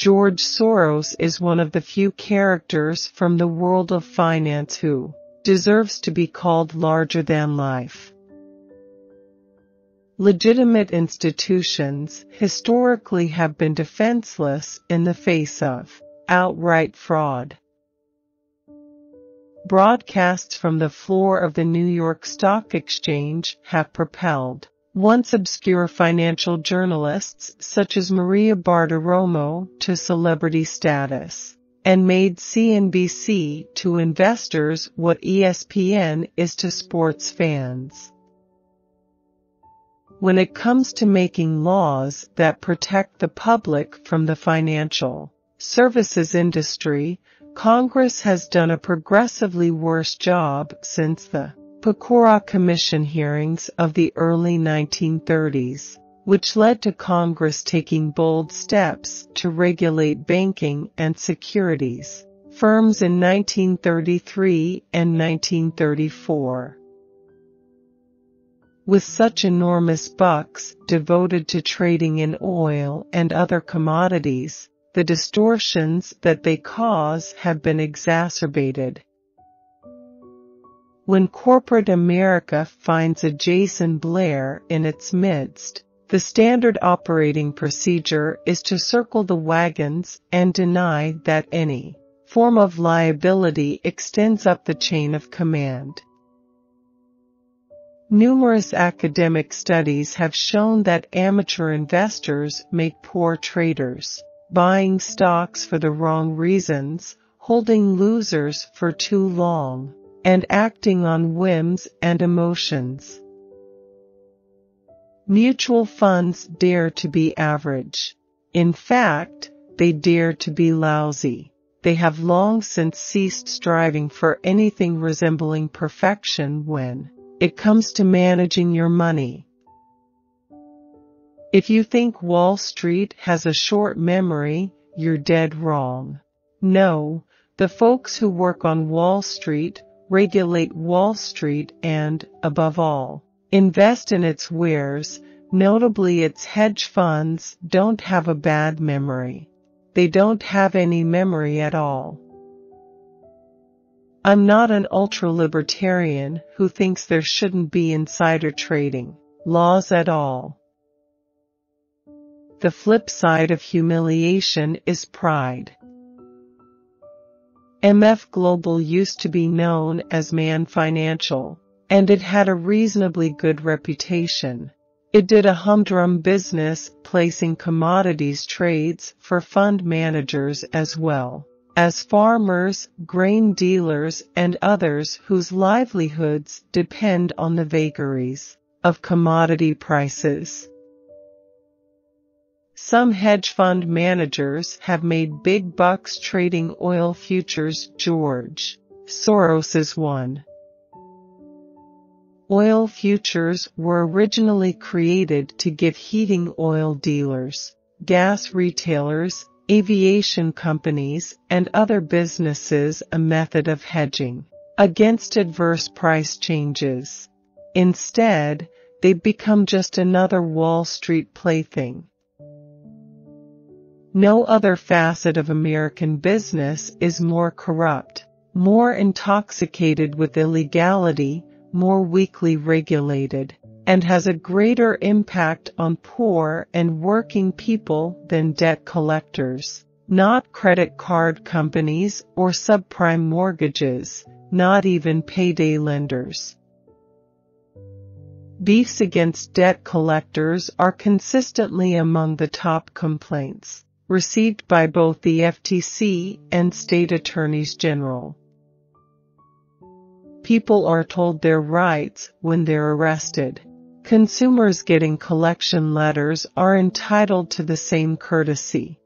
George Soros is one of the few characters from the world of finance who deserves to be called larger than life. Legitimate institutions historically have been defenseless in the face of outright fraud. Broadcasts from the floor of the New York Stock Exchange have propelled once obscure financial journalists such as Maria Bartiromo to celebrity status, and made CNBC to investors what ESPN is to sports fans. When it comes to making laws that protect the public from the financial services industry, Congress has done a progressively worse job since the Pecora Commission hearings of the early 1930s, which led to Congress taking bold steps to regulate banking and securities firms in 1933 and 1934. With such enormous bucks devoted to trading in oil and other commodities, the distortions that they cause have been exacerbated. When corporate America finds a Jason Blair in its midst, the standard operating procedure is to circle the wagons and deny that any form of liability extends up the chain of command. Numerous academic studies have shown that amateur investors make poor traders, buying stocks for the wrong reasons, holding losers for too long, and acting on whims and emotions. Mutual funds dare to be average. In fact, they dare to be lousy. They have long since ceased striving for anything resembling perfection when it comes to managing your money. If you think Wall Street has a short memory, you're dead wrong. No, the folks who work on Wall Street regulate Wall Street and, above all, invest in its wares, notably its hedge funds, don't have a bad memory. They don't have any memory at all. I'm not an ultra-libertarian who thinks there shouldn't be insider trading laws at all. The flip side of humiliation is pride. MF Global used to be known as Man Financial, and it had a reasonably good reputation. It did a humdrum business placing commodities trades for fund managers as well as farmers, grain dealers, and others whose livelihoods depend on the vagaries of commodity prices. Some hedge fund managers have made big bucks trading oil futures. George Soros is one. Oil futures were originally created to give heating oil dealers, gas retailers, aviation companies, and other businesses a method of hedging against adverse price changes. Instead, they've become just another Wall Street plaything. No other facet of American business is more corrupt, more intoxicated with illegality, more weakly regulated, and has a greater impact on poor and working people than debt collectors, not credit card companies or subprime mortgages, not even payday lenders. Beefs against debt collectors are consistently among the top complaints received by both the FTC and state attorneys general. People are told their rights when they're arrested. Consumers getting collection letters are entitled to the same courtesy.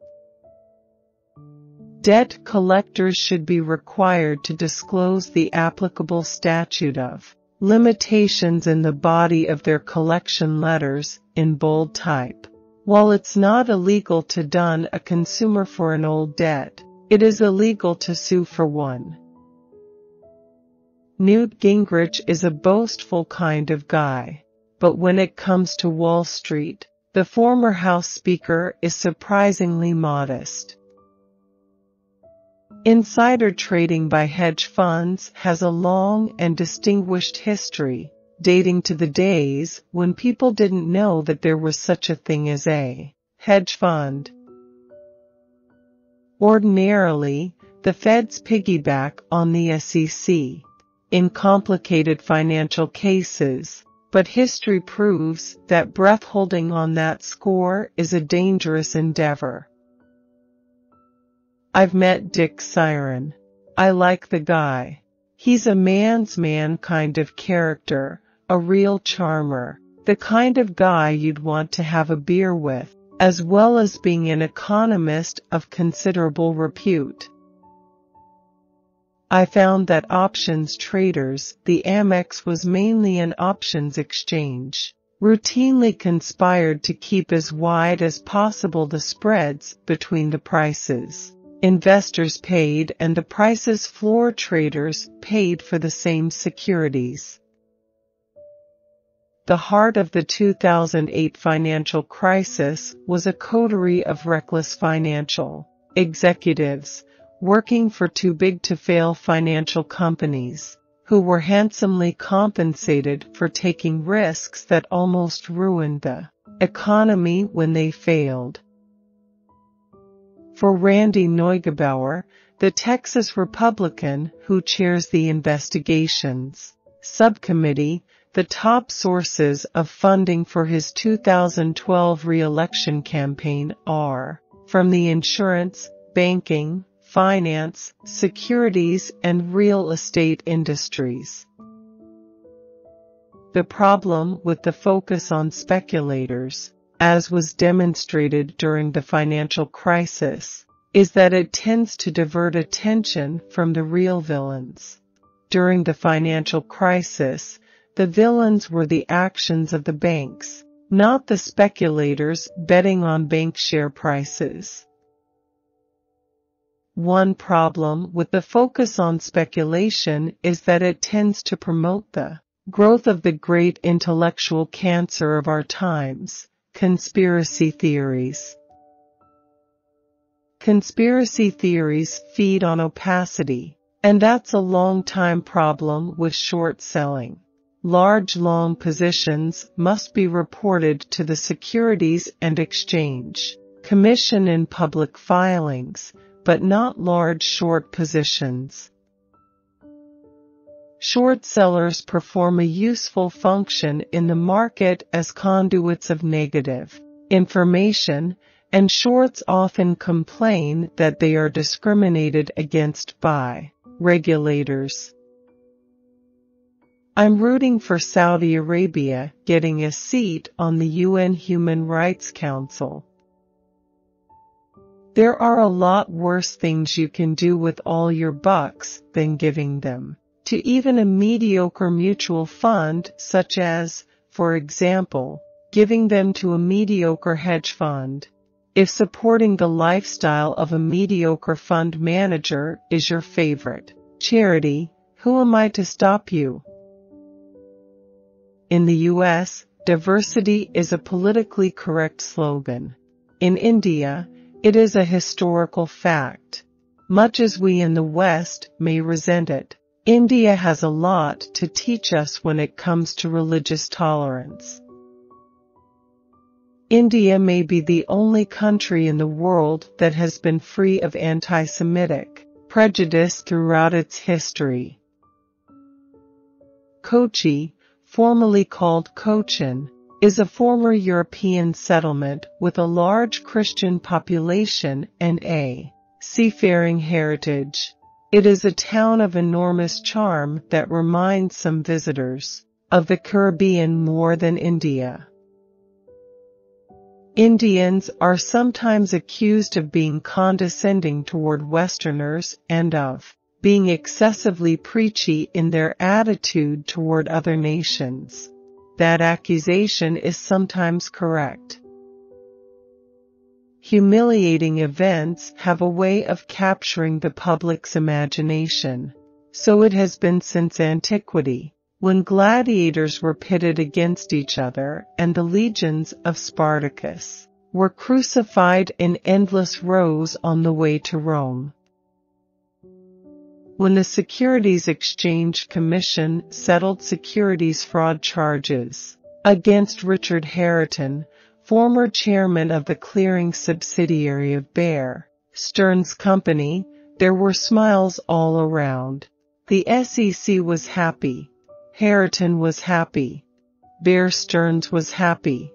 Debt collectors should be required to disclose the applicable statute of limitations in the body of their collection letters in bold type. While it's not illegal to dun a consumer for an old debt, it is illegal to sue for one. Newt Gingrich is a boastful kind of guy, but when it comes to Wall Street, the former House Speaker is surprisingly modest. Insider trading by hedge funds has a long and distinguished history, dating to the days when people didn't know that there was such a thing as a hedge fund. Ordinarily, the feds piggyback on the SEC in complicated financial cases, but history proves that breath-holding on that score is a dangerous endeavor. I've met Dick Siren. I like the guy. He's a man's man kind of character, a real charmer, the kind of guy you'd want to have a beer with, as well as being an economist of considerable repute. I found that options traders, the Amex was mainly an options exchange, routinely conspired to keep as wide as possible the spreads between the prices investors paid and the prices floor traders paid for the same securities. The heart of the 2008 financial crisis was a coterie of reckless financial executives working for too-big-to-fail financial companies, who were handsomely compensated for taking risks that almost ruined the economy when they failed. For Randy Neugebauer, the Texas Republican who chairs the investigations subcommittee, the top sources of funding for his 2012 re-election campaign are from the insurance, banking, finance, securities, and real estate industries. The problem with the focus on speculators, as was demonstrated during the financial crisis, is that it tends to divert attention from the real villains. During the financial crisis, the villains were the actions of the banks, not the speculators betting on bank share prices. One problem with the focus on speculation is that it tends to promote the growth of the great intellectual cancer of our times: conspiracy theories. Conspiracy theories feed on opacity, and that's a long-time problem with short selling. Large long positions must be reported to the Securities and Exchange Commission in public filings, but not large short positions. Short sellers perform a useful function in the market as conduits of negative information, and shorts often complain that they are discriminated against by regulators. I'm rooting for Saudi Arabia getting a seat on the UN Human Rights Council. There are a lot worse things you can do with all your bucks than giving them to even a mediocre mutual fund, such as, for example, giving them to a mediocre hedge fund. If supporting the lifestyle of a mediocre fund manager is your favorite charity, who am I to stop you? In the U.S., diversity is a politically correct slogan. In India, it is a historical fact. Much as we in the West may resent it, India has a lot to teach us when it comes to religious tolerance. India may be the only country in the world that has been free of anti-Semitic prejudice throughout its history. Kochi, formerly called Cochin, is a former European settlement with a large Christian population and a seafaring heritage. It is a town of enormous charm that reminds some visitors of the Caribbean more than India. Indians are sometimes accused of being condescending toward Westerners and of being excessively preachy in their attitude toward other nations. That accusation is sometimes correct. Humiliating events have a way of capturing the public's imagination. So it has been since antiquity, when gladiators were pitted against each other and the legions of Spartacus were crucified in endless rows on the way to Rome. when the Securities Exchange Commission settled securities fraud charges against Richard Harriton, former chairman of the clearing subsidiary of Bear Stearns Company, there were smiles all around. The SEC was happy. Harriton was happy. Bear Stearns was happy.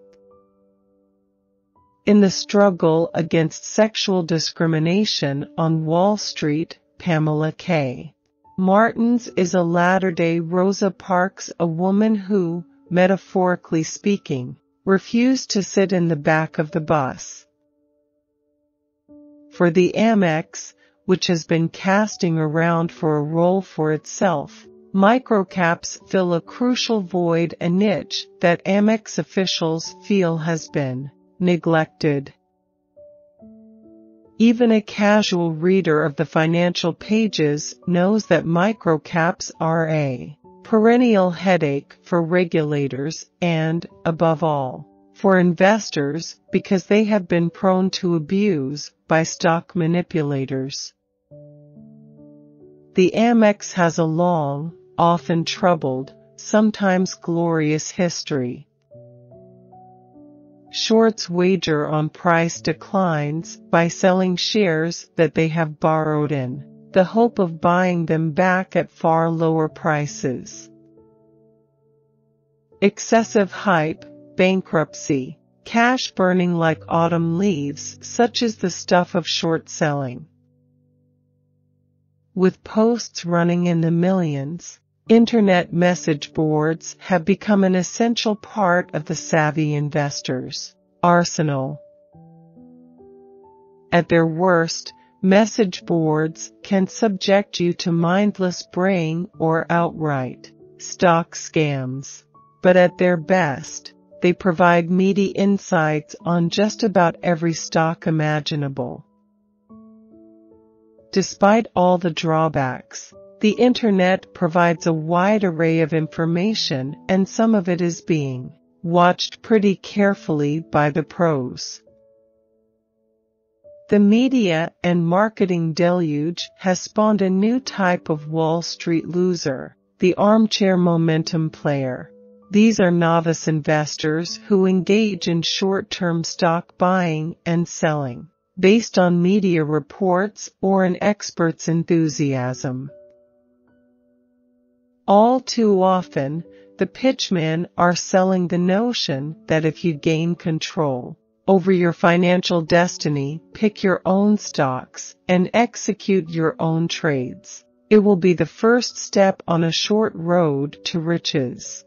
In the struggle against sexual discrimination on Wall Street, Pamela K. Martins is a latter-day Rosa Parks, a woman who, metaphorically speaking, refused to sit in the back of the bus for the Amex, which has been casting around for a role for itself. Microcaps fill a crucial void, a niche that Amex officials feel has been neglected. Even a casual reader of the financial pages knows that microcaps are a perennial headache for regulators and, above all, for investors, because they have been prone to abuse by stock manipulators. The Amex has a long, often troubled, sometimes glorious history. Shorts wager on price declines by selling shares that they have borrowed in the hope of buying them back at far lower prices. Excessive hype, bankruptcy, cash burning like autumn leaves, such is the stuff of short selling. With posts running in the millions, internet message boards have become an essential part of the savvy investors' arsenal. At their worst, message boards can subject you to mindless braying or outright stock scams, but at their best, they provide meaty insights on just about every stock imaginable. Despite all the drawbacks, the internet provides a wide array of information, and some of it is being watched pretty carefully by the pros. The media and marketing deluge has spawned a new type of Wall Street loser, the armchair momentum player. These are novice investors who engage in short-term stock buying and selling based on media reports or an expert's enthusiasm. All too often, the pitchmen are selling the notion that if you gain control over your financial destiny, pick your own stocks, and execute your own trades, it will be the first step on a short road to riches.